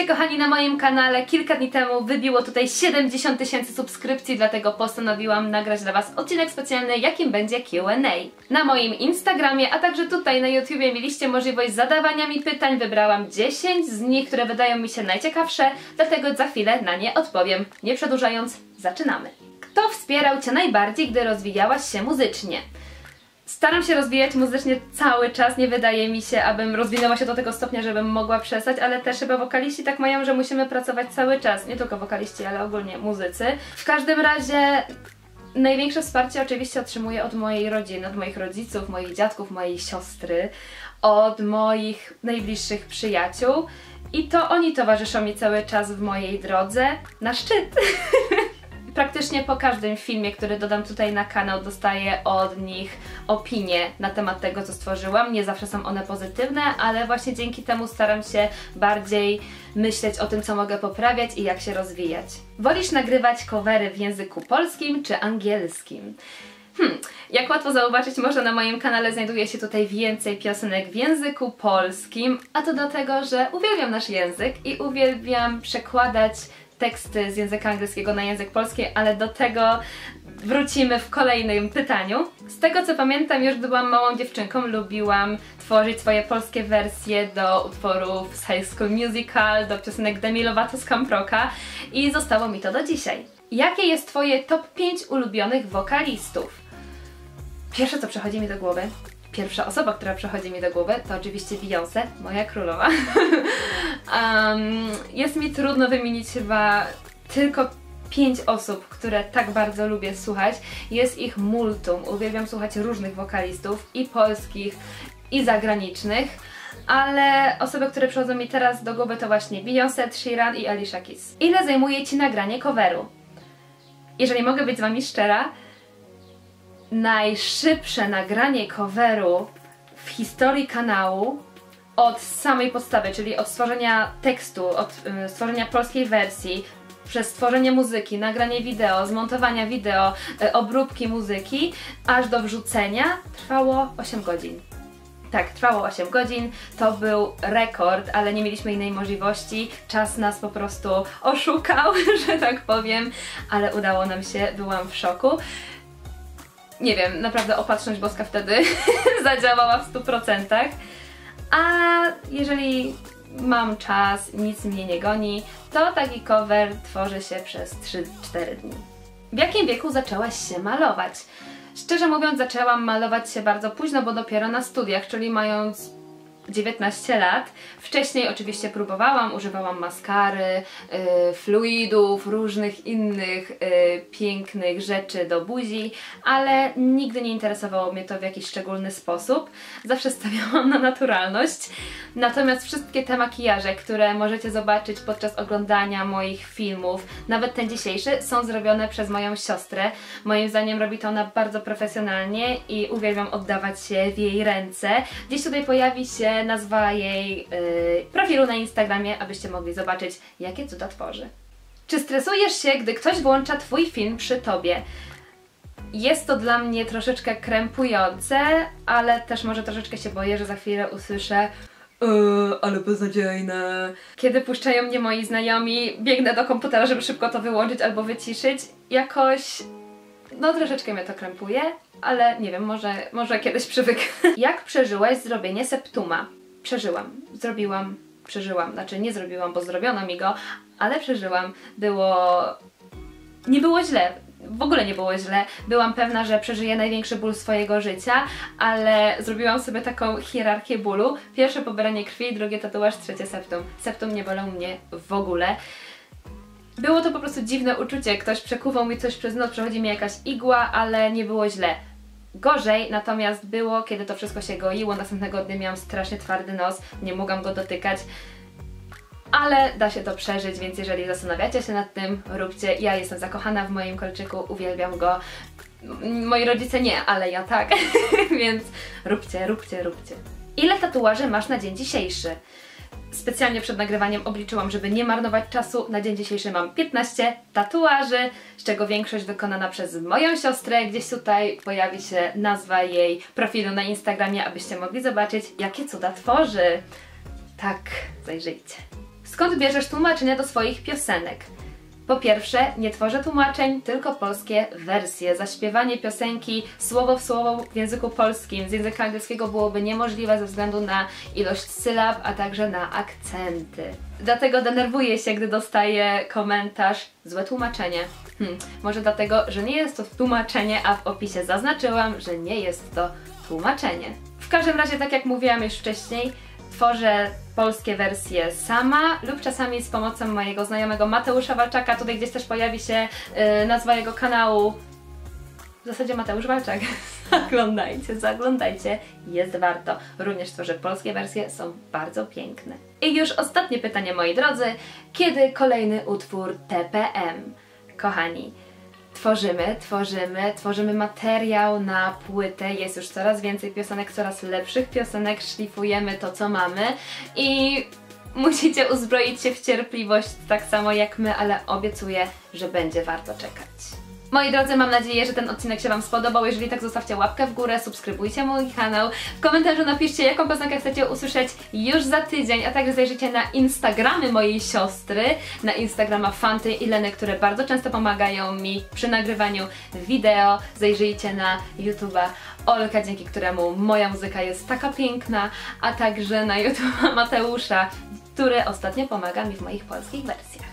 Słuchajcie kochani, na moim kanale kilka dni temu wybiło tutaj 70 000 subskrypcji, dlatego postanowiłam nagrać dla Was odcinek specjalny, jakim będzie Q&A. Na moim Instagramie, a także tutaj na YouTubie mieliście możliwość zadawania mi pytań, wybrałam 10 z nich, które wydają mi się najciekawsze, dlatego za chwilę na nie odpowiem. Nie przedłużając, zaczynamy. Kto wspierał Cię najbardziej, gdy rozwijałaś się muzycznie? Staram się rozwijać muzycznie cały czas, nie wydaje mi się, abym rozwinęła się do tego stopnia, żebym mogła przestać, ale też chyba wokaliści tak mają, że musimy pracować cały czas, nie tylko wokaliści, ale ogólnie muzycy. W każdym razie największe wsparcie oczywiście otrzymuję od mojej rodziny, od moich rodziców, moich dziadków, mojej siostry, od moich najbliższych przyjaciół i to oni towarzyszą mi cały czas w mojej drodze na szczyt. Praktycznie po każdym filmie, który dodam tutaj na kanał, dostaję od nich opinie na temat tego, co stworzyłam. Nie zawsze są one pozytywne, ale właśnie dzięki temu staram się bardziej myśleć o tym, co mogę poprawiać i jak się rozwijać. Wolisz nagrywać covery w języku polskim czy angielskim? Jak łatwo zauważyć, może na moim kanale znajduje się tutaj więcej piosenek w języku polskim, a to dlatego, że uwielbiam nasz język i uwielbiam przekładać teksty z języka angielskiego na język polski, ale do tego wrócimy w kolejnym pytaniu. Z tego co pamiętam, już gdy byłam małą dziewczynką, lubiłam tworzyć swoje polskie wersje do utworów z High School Musical, do piosenek Demi Lovato z Camp Rocka i zostało mi to do dzisiaj. Jakie jest Twoje top 5 ulubionych wokalistów? Pierwsze co przychodzi mi do głowy, pierwsza osoba, która przychodzi mi do głowy, to oczywiście Beyoncé, moja królowa. Jest mi trudno wymienić chyba tylko 5 osób, które tak bardzo lubię słuchać. Jest ich multum, uwielbiam słuchać różnych wokalistów i polskich, i zagranicznych, ale osoby, które przychodzą mi teraz do głowy to właśnie Beyoncé, Sheeran i Alicia Keys. Ile zajmuje Ci nagranie coveru? Jeżeli mogę być z Wami szczera, najszybsze nagranie coveru w historii kanału od samej podstawy, czyli od stworzenia tekstu, od stworzenia polskiej wersji, przez stworzenie muzyki, nagranie wideo, zmontowania wideo, obróbki muzyki, aż do wrzucenia trwało 8 godzin. Tak, trwało 8 godzin, to był rekord, ale nie mieliśmy innej możliwości, czas nas po prostu oszukał, że tak powiem, ale udało nam się, byłam w szoku. Nie wiem, naprawdę opatrzność boska wtedy zadziałała w 100%. A jeżeli mam czas, nic mnie nie goni, to taki cover tworzy się przez 3-4 dni. W jakim wieku zaczęłaś się malować? Szczerze mówiąc, zaczęłam malować się bardzo późno, bo dopiero na studiach, czyli mając 19 lat. Wcześniej oczywiście próbowałam, używałam maskary, fluidów, różnych innych pięknych rzeczy do buzi, ale nigdy nie interesowało mnie to w jakiś szczególny sposób. Zawsze stawiałam na naturalność. Natomiast wszystkie te makijaże, które możecie zobaczyć podczas oglądania moich filmów, nawet ten dzisiejszy, są zrobione przez moją siostrę. Moim zdaniem robi to ona bardzo profesjonalnie i uwielbiam oddawać się w jej ręce. Dziś tutaj pojawi się nazwa jej profilu na Instagramie, abyście mogli zobaczyć, jakie cuda tworzy. Czy stresujesz się, gdy ktoś włącza Twój film przy Tobie? Jest to dla mnie troszeczkę krępujące, ale też może troszeczkę się boję, że za chwilę usłyszę ale beznadziejne. Kiedy puszczają mnie moi znajomi, biegnę do komputera, żeby szybko to wyłączyć albo wyciszyć. Jakoś no troszeczkę mnie to krępuje, ale nie wiem, może kiedyś przywyknę. Jak przeżyłaś zrobienie septuma? Przeżyłam, zrobiłam, przeżyłam. Znaczy nie zrobiłam, bo zrobiono mi go, ale przeżyłam. Było... nie było źle. W ogóle nie było źle. Byłam pewna, że przeżyję największy ból swojego życia, ale zrobiłam sobie taką hierarchię bólu. Pierwsze pobieranie krwi, drugie tatuaż, trzecie septum. Septum nie bolał mnie w ogóle. Było to po prostu dziwne uczucie, ktoś przekuwał mi coś przez noc, przechodzi mi jakaś igła, ale nie było źle. Gorzej natomiast było, kiedy to wszystko się goiło, następnego dnia miałam strasznie twardy nos, nie mogłam go dotykać, ale da się to przeżyć, więc jeżeli zastanawiacie się nad tym, róbcie. Ja jestem zakochana w moim kolczyku, uwielbiam go. Moi rodzice nie, ale ja tak, więc róbcie, róbcie, róbcie. Ile tatuaży masz na dzień dzisiejszy? Specjalnie przed nagrywaniem obliczyłam, żeby nie marnować czasu. Na dzień dzisiejszy mam 15 tatuaży, z czego większość wykonana przez moją siostrę. Gdzieś tutaj pojawi się nazwa jej profilu na Instagramie, abyście mogli zobaczyć, jakie cuda tworzy. Tak, zajrzyjcie. Skąd bierzesz tłumaczenia do swoich piosenek? Po pierwsze, nie tworzę tłumaczeń, tylko polskie wersje. Zaśpiewanie piosenki słowo w słowo w języku polskim z języka angielskiego byłoby niemożliwe ze względu na ilość sylab, a także na akcenty. Dlatego denerwuję się, gdy dostaję komentarz złe tłumaczenie. Może dlatego, że nie jest to tłumaczenie, a w opisie zaznaczyłam, że nie jest to tłumaczenie. W każdym razie, tak jak mówiłam już wcześniej, tworzę polskie wersje sama lub czasami z pomocą mojego znajomego Mateusza Walczaka. Tutaj gdzieś też pojawi się nazwa jego kanału. W zasadzie Mateusz Walczak. Zaglądajcie, jest warto. Również to, że polskie wersje są bardzo piękne. I już ostatnie pytanie, moi drodzy. Kiedy kolejny utwór TPM? Kochani, tworzymy materiał na płytę, jest już coraz więcej piosenek, coraz lepszych piosenek, szlifujemy to, co mamy i musicie uzbroić się w cierpliwość, tak samo jak my, ale obiecuję, że będzie warto czekać. Moi drodzy, mam nadzieję, że ten odcinek się Wam spodobał. Jeżeli tak, zostawcie łapkę w górę, subskrybujcie mój kanał. W komentarzu napiszcie, jaką piosenkę chcecie usłyszeć już za tydzień, a także zajrzyjcie na Instagramy mojej siostry, na Instagrama Fanty i Leny, które bardzo często pomagają mi przy nagrywaniu wideo. Zajrzyjcie na YouTube'a Olka, dzięki któremu moja muzyka jest taka piękna, a także na YouTube'a Mateusza, który ostatnio pomaga mi w moich polskich wersjach.